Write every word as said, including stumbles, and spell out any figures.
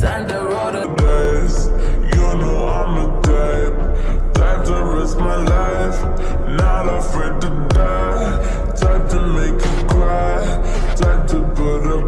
Time to roll the dice. You know I'm a type. Time to risk my life. Not afraid to die. Time to make you cry. Time to put a